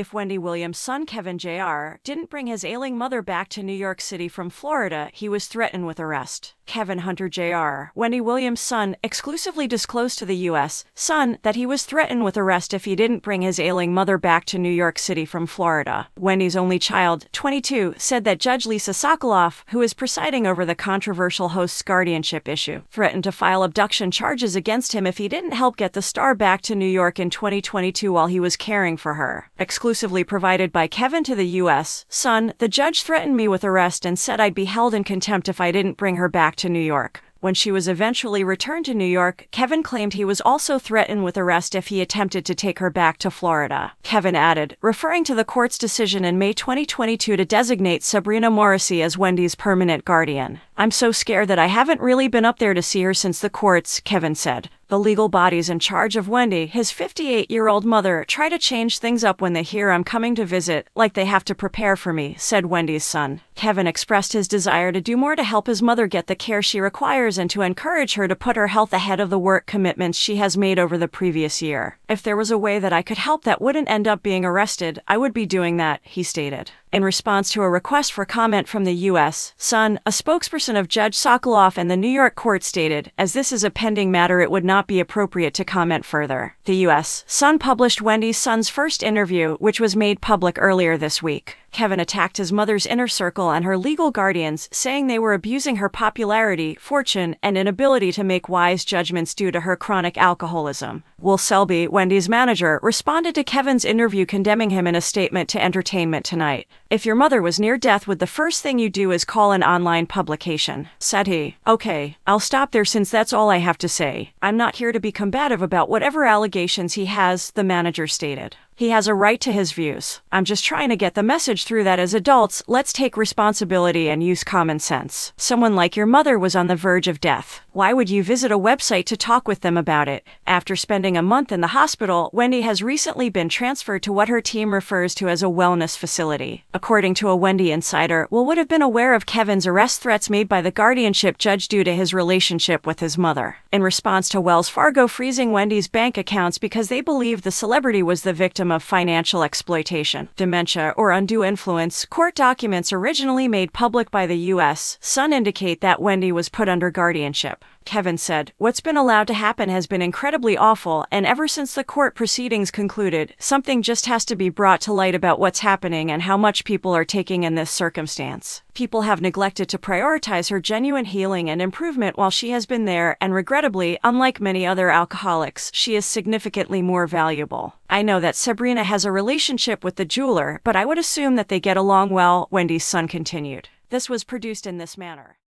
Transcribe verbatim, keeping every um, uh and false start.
if Wendy Williams' son Kevin Junior didn't bring his ailing mother back to New York City from Florida, he was threatened with arrest. Kevin Hunter Junior, Wendy Williams' son, exclusively disclosed to the U S Sun that he was threatened with arrest if he didn't bring his ailing mother back to New York City from Florida. Wendy's only child, twenty-two, said that Judge Lisa Sokoloff, who is presiding over the controversial host's guardianship issue, threatened to file abduction charges against him if he didn't help get the star back to New York in twenty twenty-two while he was caring for her. Exclusively provided by Kevin to the U S Sun, the judge threatened me with arrest and said I'd be held in contempt if I didn't bring her back to New York. When she was eventually returned to New York, Kevin claimed he was also threatened with arrest if he attempted to take her back to Florida. Kevin added, referring to the court's decision in May twenty twenty-two to designate Sabrina Morrissey as Wendy's permanent guardian. I'm so scared that I haven't really been up there to see her since the courts, Kevin said. The legal bodies in charge of Wendy, his fifty-eight-year-old mother, try to change things up when they hear I'm coming to visit, like they have to prepare for me, said Wendy's son. Kevin expressed his desire to do more to help his mother get the care she requires and to encourage her to put her health ahead of the work commitments she has made over the previous year. If there was a way that I could help that wouldn't end up being arrested, I would be doing that, he stated. In response to a request for comment from the U S Sun, a spokesperson of Judge Sokoloff and the New York court stated, as this is a pending matter, it would not be appropriate to comment further. The U S Sun published Wendy's son's first interview, which was made public earlier this week. Kevin attacked his mother's inner circle and her legal guardians, saying they were abusing her popularity, fortune, and inability to make wise judgments due to her chronic alcoholism. Will Selby, Wendy's manager, responded to Kevin's interview condemning him in a statement to Entertainment Tonight. If your mother was near death, would the first thing you do is call an online publication, said he. Okay, I'll stop there since that's all I have to say. I'm not here to be combative about whatever allegations he has, the manager stated. He has a right to his views. I'm just trying to get the message through that as adults, let's take responsibility and use common sense. Someone like your mother was on the verge of death. Why would you visit a website to talk with them about it? After spending a month in the hospital, Wendy has recently been transferred to what her team refers to as a wellness facility. According to a Wendy insider, Will would have been aware of Kevin's arrest threats made by the guardianship judge due to his relationship with his mother. In response to Wells Fargo freezing Wendy's bank accounts because they believed the celebrity was the victim of financial exploitation, dementia, or undue influence, court documents originally made public by the U S Sun indicate that Wendy was put under guardianship. Kevin said, what's been allowed to happen has been incredibly awful, and ever since the court proceedings concluded, something just has to be brought to light about what's happening and how much people are taking in this circumstance. People have neglected to prioritize her genuine healing and improvement while she has been there, and regrettably, unlike many other alcoholics, she is significantly more valuable. I know that Sabrina has a relationship with the jeweler, but I would assume that they get along well, Wendy's son continued. This was produced in this manner.